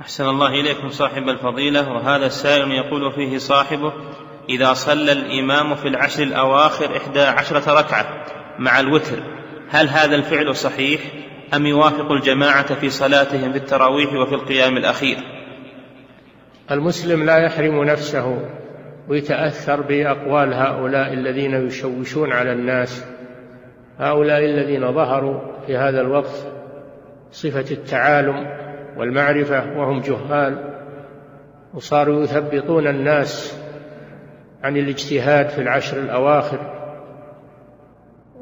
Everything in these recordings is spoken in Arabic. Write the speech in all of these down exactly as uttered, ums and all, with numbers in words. أحسن الله إليكم صاحب الفضيلة. وهذا السائل يقول فيه صاحبه: إذا صلى الإمام في العشر الأواخر إحدى عشرة ركعة مع الوتر، هل هذا الفعل صحيح أم يوافق الجماعة في صلاتهم في التراويح وفي القيام الأخير؟ المسلم لا يحرم نفسه ويتأثر بأقوال هؤلاء الذين يشوشون على الناس، هؤلاء الذين ظهروا في هذا الوقت صفة التعالم والمعرفة وهم جهال، وصاروا يثبطون الناس عن الاجتهاد في العشر الأواخر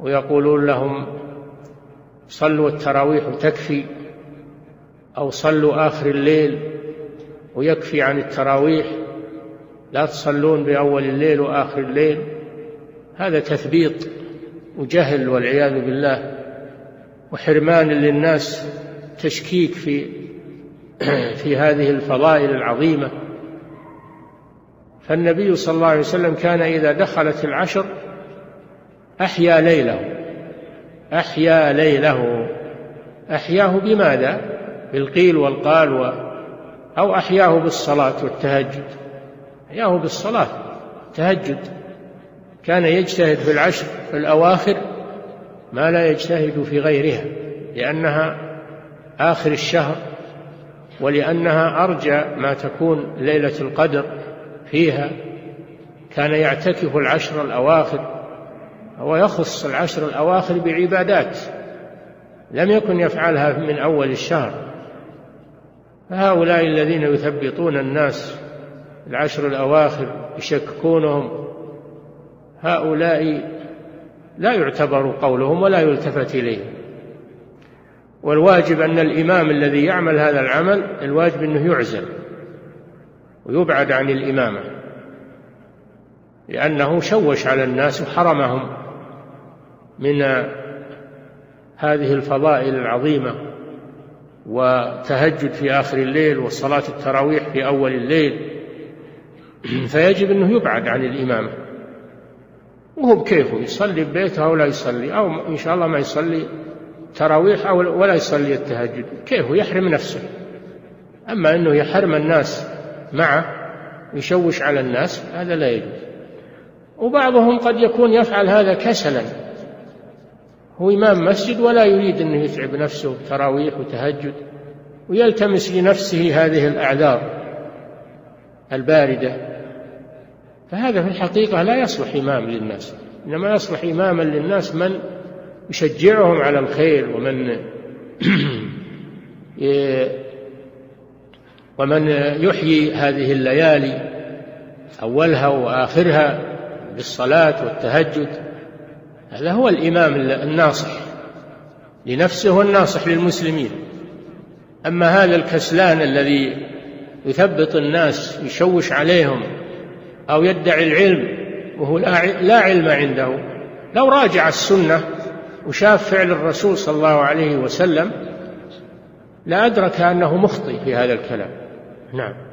ويقولون لهم صلوا التراويح وتكفي، أو صلوا آخر الليل ويكفي عن التراويح، لا تصلون بأول الليل وآخر الليل. هذا تثبيط وجهل والعياذ بالله، وحرمان للناس، تشكيك في في هذه الفضائل العظيمة. فالنبي صلى الله عليه وسلم كان إذا دخلت العشر أحيا ليله، أحيا ليله، أحياه بماذا؟ بالقيل والقال و... أو أحياه بالصلاة والتهجد، أحياه بالصلاة تهجد. كان يجتهد في العشر في الأواخر ما لا يجتهد في غيرها، لأنها آخر الشهر ولأنها أرجى ما تكون ليلة القدر فيها. كان يعتكف العشر الأواخر، هو يخص العشر الأواخر بعبادات لم يكن يفعلها من أول الشهر. فهؤلاء الذين يثبطون الناس العشر الأواخر يشككونهم، هؤلاء لا يعتبر قولهم ولا يلتفت إليه. والواجب أن الإمام الذي يعمل هذا العمل الواجب أنه يعزل ويبعد عن الإمامة، لأنه شوش على الناس وحرمهم من هذه الفضائل العظيمة، وتهجد في آخر الليل وصلاة التراويح في أول الليل، فيجب أنه يبعد عن الإمامة. وهو بكيفه يصلي ببيته أو لا يصلي، أو إن شاء الله ما يصلي تراويح أو ولا يصلي التهجد، كيفه يحرم نفسه. أما أنه يحرم الناس معه يشوش على الناس هذا لا يجوز. وبعضهم قد يكون يفعل هذا كسلا، هو إمام مسجد ولا يريد أنه يتعب نفسه تراويح وتهجد، ويلتمس لنفسه هذه الأعذار الباردة، فهذا في الحقيقة لا يصلح إمام للناس. إنما يصلح إماما للناس من يشجعهم على الخير، ومن ومن يحيي هذه الليالي أولها وآخرها بالصلاة والتهجد، هذا هو الإمام الناصح لنفسه والناصح للمسلمين. أما هذا الكسلان الذي يثبط الناس يشوش عليهم أو يدعي العلم وهو لا علم عنده، لو راجع السنة وشاف فعل الرسول صلى الله عليه وسلم لأدرك أنه مخطئ في هذا الكلام. نعم.